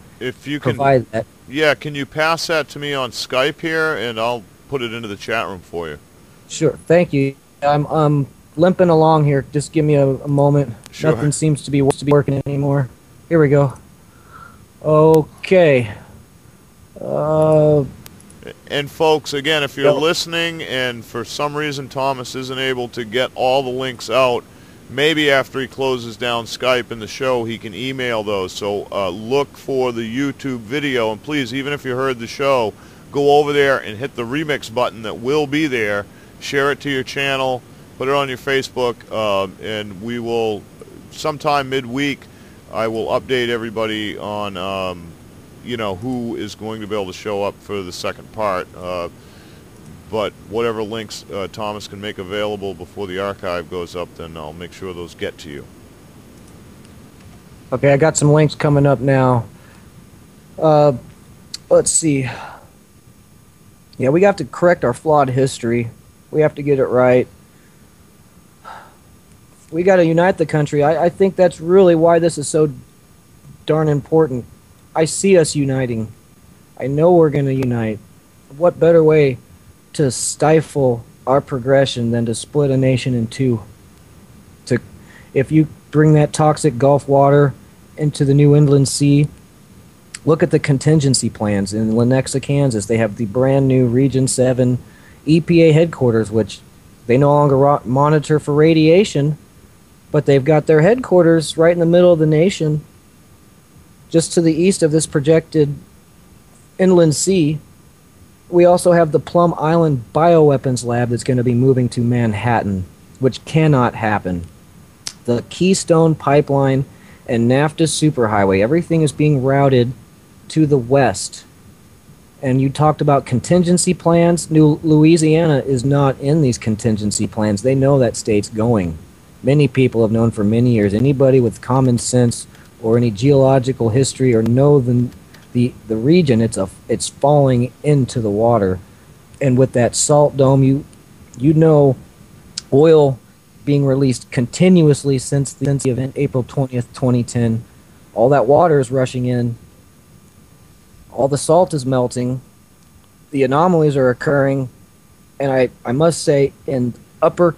provide that. Yeah, can you pass that to me on Skype here, and I'll put it into the chat room for you. Sure, thank you. I'm limping along here. Just give me a moment. Sure. Nothing seems to be working anymore. Here we go. Okay. And folks, again, if you're listening and for some reason Thomas isn't able to get all the links out, maybe after he closes down Skype and the show, he can email those. So look for the YouTube video, and please, even if you heard the show, go over there and hit the remix button that will be there. Share it to your channel, put it on your Facebook, and we will, sometime midweek, I will update everybody on you know, who is going to be able to show up for the second part. But whatever links Thomas can make available before the archive goes up, then I'll make sure those get to you. Okay, I got some links coming up now. Let's see. Yeah, we have to correct our flawed history. We have to get it right. We got to unite the country. I think that's really why this is so darn important. I see us uniting. I know we're going to unite. What better way to stifle our progression than to split a nation in two? If you bring that toxic Gulf water into the New England Sea, look at the contingency plans in Lenexa, Kansas. They have the brand new Region 7 EPA headquarters, which they no longer monitor for radiation, but they've got their headquarters right in the middle of the nation, just to the east of this projected inland sea. We also have the Plum Island Bioweapons Lab that's going to be moving to Manhattan, which cannot happen. The Keystone Pipeline and NAFTA Superhighway, everything is being routed to the west. And you talked about contingency plans. New Louisiana is not in these contingency plans. They know that state's going. Many people have known for many years. Anybody with common sense or any geological history or know the region, it's falling into the water. And with that salt dome, you know, oil being released continuously since the event, April 20th, 2010. All that water is rushing in. All the salt is melting. The anomalies are occurring. And I must say, in the upper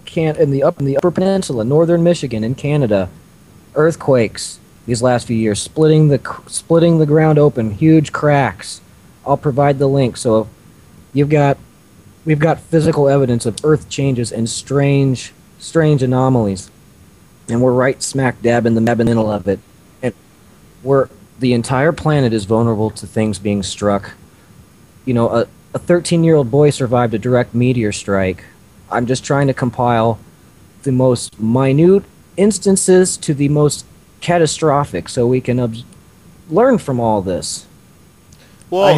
peninsula, northern Michigan, in Canada, earthquakes these last few years, splitting the ground open, huge cracks. I'll provide the link. So we've got physical evidence of earth changes and strange anomalies, and we're right smack dab in the middle of it. And the entire planet is vulnerable to things being struck. You know, a 13-year-old boy survived a direct meteor strike. I'm just trying to compile the most minute instances to the most catastrophic, so we can learn from all this. Well,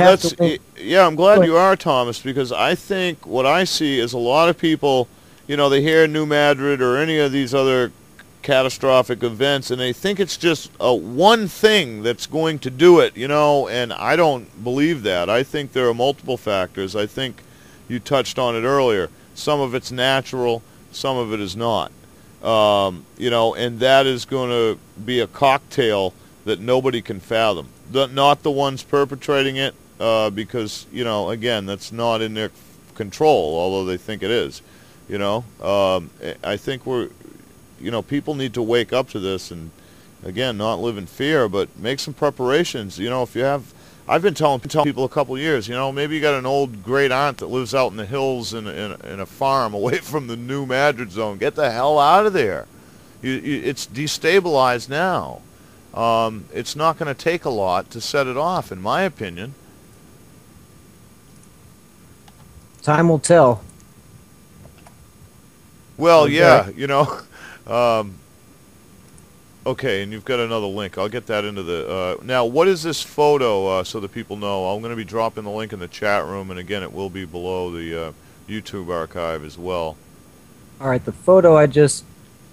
yeah, I'm glad you are, Thomas, because I think what I see is a lot of people, you know, they hear New Madrid or any of these other catastrophic events, and they think it's just one thing that's going to do it, you know, and I don't believe that. I think there are multiple factors. I think you touched on it earlier. Some of it's natural, some of it is not. You know, and that is going to be a cocktail that nobody can fathom. Not the ones perpetrating it, because, you know, again, that's not in their control, although they think it is. You know, I think you know, people need to wake up to this and, again, not live in fear, but make some preparations. You know, if you have, I've been telling people a couple years, you know, maybe you got an old great aunt that lives out in the hills in a farm away from the New Madrid Zone. Get the hell out of there. It's destabilized now. It's not going to take a lot to set it off, in my opinion. Time will tell. Well, okay. Yeah, you know. Okay, and you've got another link. I'll get that into the... now, what is this photo, so that people know? I'm going to be dropping the link in the chat room, and again, it will be below the YouTube archive as well. All right, the photo I just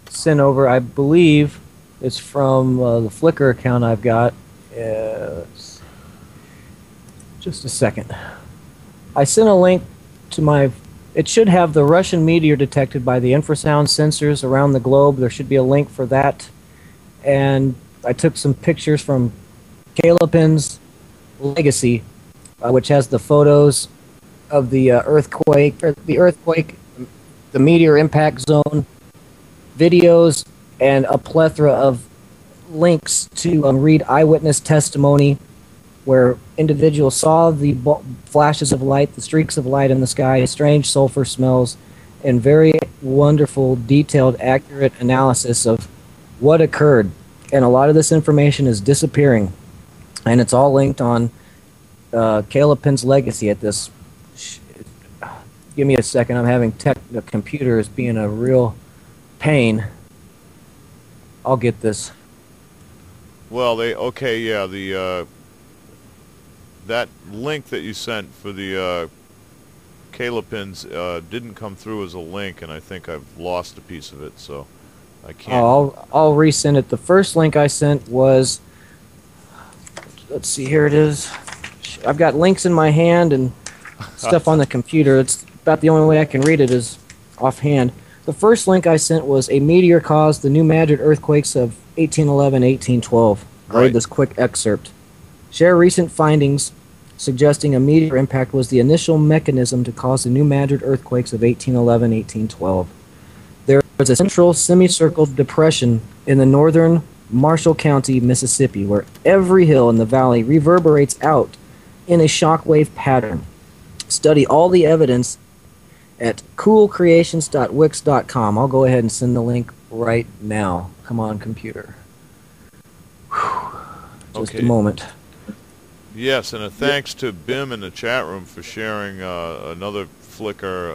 sent over, I believe, is from the Flickr account I've got. Just a second. I sent a link to my... It should have the Russian meteor detected by the infrasound sensors around the globe. There should be a link for that. And I took some pictures from Caleb Penn's Legacy, which has the photos of the earthquake, the meteor impact zone, videos, and a plethora of links to read eyewitness testimony where individuals saw the flashes of light, the streaks of light in the sky, strange sulfur smells, and very wonderful, detailed, accurate analysis of what occurred. And a lot of this information is disappearing, and it's all linked on Caleb Penn's Legacy at this. Give me a second. I'm having the computer is being a real pain. I'll get this. Well, that link that you sent for the Caleb Penn's didn't come through as a link, and I think I've lost a piece of it, so I can't. I'll resend it. The first link I sent was, let's see, here it is. I've got links in my hand and stuff on the computer. It's about the only way I can read it is offhand. The first link I sent was a meteor caused the New Madrid earthquakes of 1811-1812. Right. I read this quick excerpt. Share recent findings suggesting a meteor impact was the initial mechanism to cause the New Madrid earthquakes of 1811-1812. There was a central semicircle depression in the northern Marshall County, Mississippi, where every hill in the valley reverberates out in a shockwave pattern. Study all the evidence at coolcreations.wix.com. I'll go ahead and send the link right now. Come on, computer. Whew. Just a moment. Yes, and a thanks to Bim in the chat room for sharing another flicker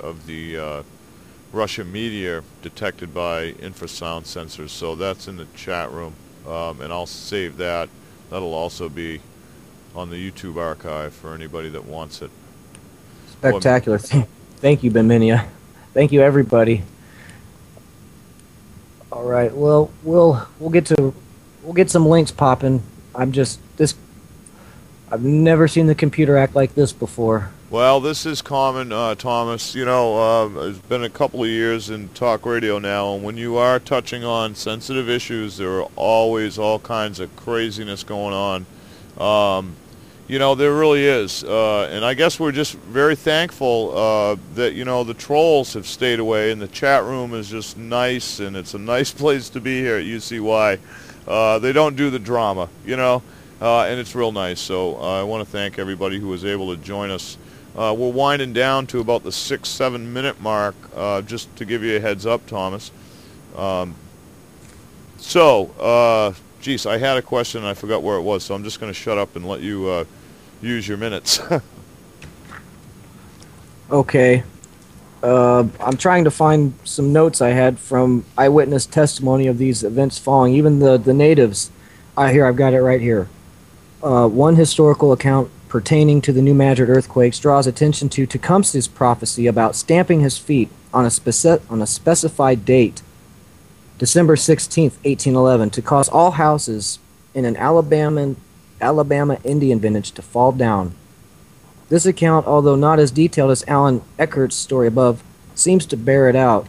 of the Russian meteor detected by infrasound sensors. So that's in the chat room, and I'll save that. That'll also be on the YouTube archive for anybody that wants it. Spectacular. Thank you, Biminia. Thank you, everybody. All right. Well, we'll get some links popping. I'm just I've never seen the computer act like this before. Well, this is common, Thomas. You know, it's been a couple of years in talk radio now, and when you are touching on sensitive issues, there are always all kinds of craziness going on. You know, there really is, and I guess we're just very thankful that, you know, the trolls have stayed away, and the chat room is just nice, and it's a nice place to be here at UCY. They don't do the drama, you know, and it's real nice. So I want to thank everybody who was able to join us. We're winding down to about the 6-7 minute mark, just to give you a heads up, Thomas. Geez, I had a question and I forgot where it was, so I'm just going to shut up and let you use your minutes. Okay. I'm trying to find some notes I had from eyewitness testimony of these events following, even the natives. Here, I've got it right here. One historical account pertaining to the New Madrid earthquakes draws attention to Tecumseh's prophecy about stamping his feet on a specified date, December 16th, 1811, to cause all houses in an Alabama Indian village to fall down. This account, although not as detailed as Alan Eckert's story above, seems to bear it out.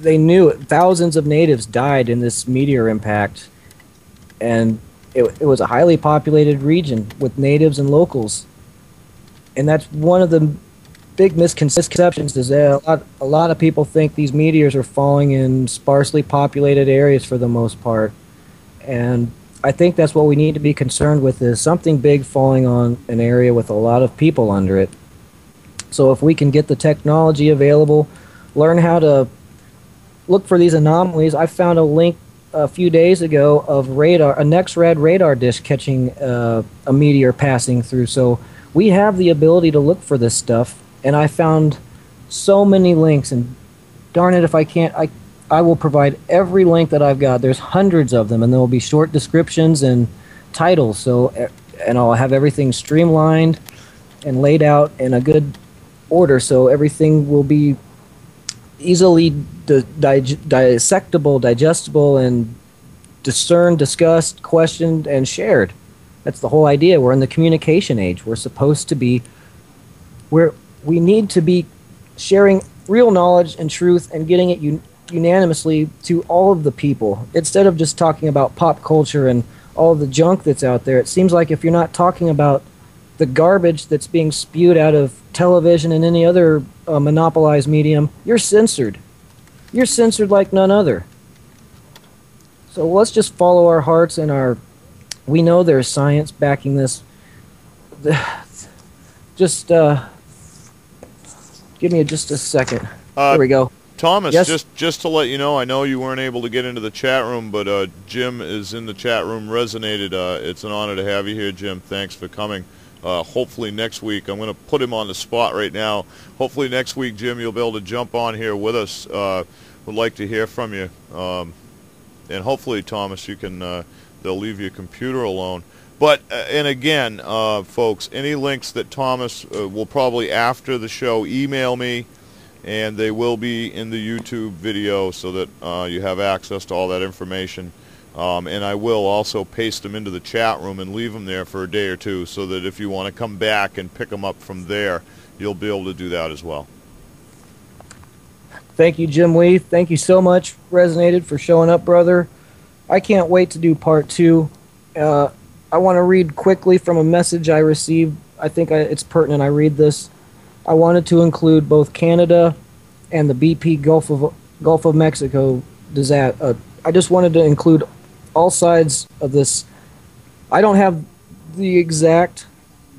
They knew it. Thousands of natives died in this meteor impact, and it was a highly populated region with natives and locals. And that's one of the big misconceptions, is that a lot of people think these meteors are falling in sparsely populated areas for the most part, and I think that's what we need to be concerned with, is something big falling on an area with a lot of people under it. So if we can get the technology available, learn how to look for these anomalies. I found a link a few days ago of radar, an X-rad radar dish catching a meteor passing through, so we have the ability to look for this stuff. And I found so many links, and darn it if I can't, I will provide every link that I've got. There's hundreds of them, and there will be short descriptions and titles, so, and I'll have everything streamlined and laid out in a good order, so everything will be easily dissectable, digestible, and discerned, discussed, questioned, and shared. That's the whole idea. We're in the communication age. We're supposed to be, we need to be sharing real knowledge and truth and getting it unanimously to all of the people, instead of just talking about pop culture and all the junk that's out there. It seems like if you're not talking about the garbage that's being spewed out of television and any other monopolized medium, you're censored. You're censored like none other. So let's just follow our hearts and our... We know there's science backing this. Just... Give me just a second. There we go. Thomas, yes? just to let you know, I know you weren't able to get into the chat room, but Jim is in the chat room. Resonated. It's an honor to have you here, Jim. Thanks for coming. Hopefully next week, I'm going to put him on the spot right now. Hopefully next week, Jim, you'll be able to jump on here with us. Would like to hear from you. And hopefully, Thomas, you can. They'll leave your computer alone. But, and again, folks, any links that Thomas will probably after the show email me, and they will be in the YouTube video so that you have access to all that information. And I will also paste them into the chat room and leave them there for a day or two so that if you want to come back and pick them up from there, you'll be able to do that as well. Thank you, Jim Lee. Thank you so much, Resonated, for showing up, brother. I can't wait to do part two. I want to read quickly from a message I received. I think it's pertinent I read this. I wanted to include both Canada and the BP Gulf of Mexico disaster. I just wanted to include all sides of this. I don't have the exact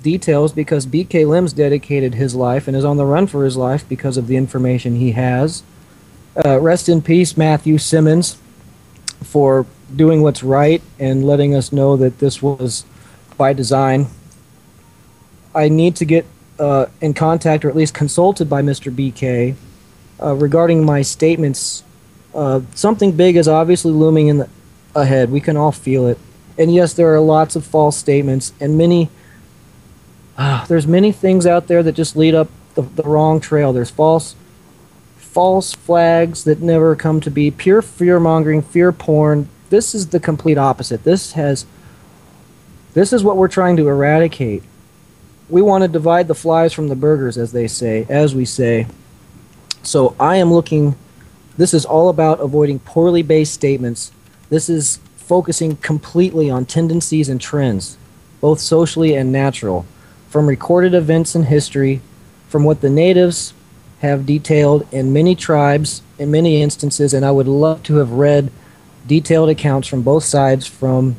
details because BK Lim's dedicated his life and is on the run for his life because of the information he has. Rest in peace, Matthew Simmons, for doing what's right and letting us know that this was by design. I need to get in contact or at least consulted by Mr. BK regarding my statements. Something big is obviously looming in the ahead. We can all feel it. And yes, there are lots of false statements and many there's many things out there that just lead up the wrong trail. There's false flags that never come to be, pure fear-mongering, fear porn. This is the complete opposite. This is what we're trying to eradicate. We want to divide the flies from the burgers, as they say, as we say. So I am looking, this is all about avoiding poorly based statements. This is focusing completely on tendencies and trends, both socially and natural, from recorded events in history, from what the natives have detailed in many tribes, in many instances, and I would love to have read detailed accounts from both sides from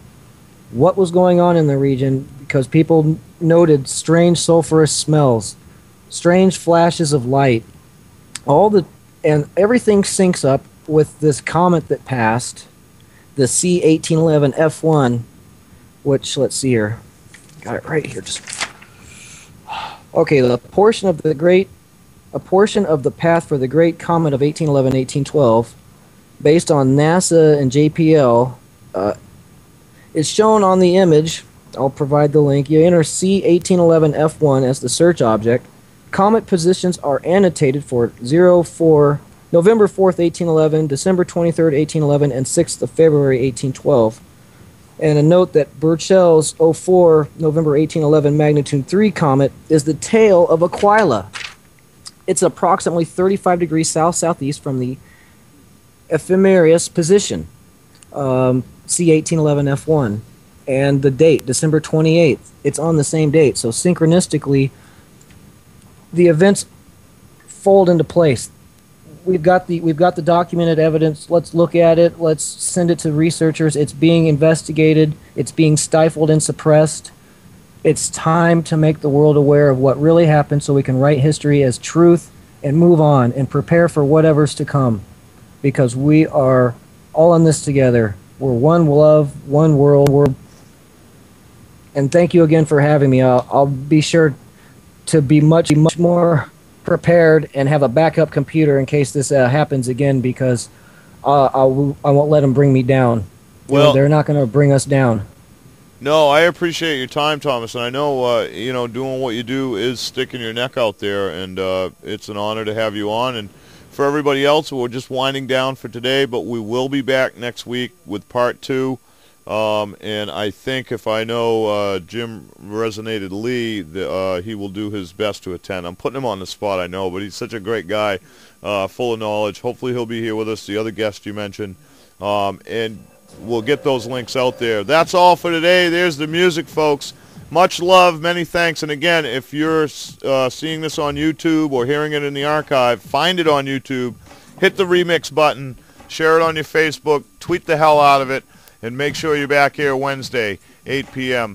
what was going on in the region, because people noted strange sulfurous smells, strange flashes of light, and everything syncs up with this comet that passed, the C1811F1, which, let's see here, got it right here. Okay, a portion of the path for the Great Comet of 1811-1812, based on NASA and JPL, is shown on the image. I'll provide the link. You enter C1811F1 as the search object. Comet positions are annotated for November 4th, 1811, December 23rd, 1811, and 6th of February, 1812. And a note that Burchell's 04 November 1811 magnitude 3 comet is the tail of Aquila. It's approximately 35 degrees south-southeast from the ephemeris position, C1811F1. And the date, December 28th, it's on the same date. So synchronistically, the events fold into place. We've got the documented evidence. Let's look at it. Let's send it to researchers. It's being investigated. It's being stifled and suppressed. It's time to make the world aware of what really happened so we can write history as truth and move on and prepare for whatever's to come, because we are all in this together. We're one love, one world. And thank you again for having me. I'll be sure to be much more prepared and have a backup computer in case this happens again, because I won't let them bring me down. Well, they're not going to bring us down. No, I appreciate your time, Thomas, and I know you know, doing what you do is sticking your neck out there, and it's an honor to have you on. And for everybody else, we're just winding down for today, but we will be back next week with part two. And I think, if I know Jim Resonated Lee, he will do his best to attend. I'm putting him on the spot, I know, but he's such a great guy, full of knowledge. Hopefully he'll be here with us, the other guest you mentioned, and we'll get those links out there. That's all for today. There's the music, folks. Much love, many thanks, and again, if you're seeing this on YouTube or hearing it in the archive, find it on YouTube, hit the remix button, share it on your Facebook, tweet the hell out of it, and make sure you're back here Wednesday, 8 p.m.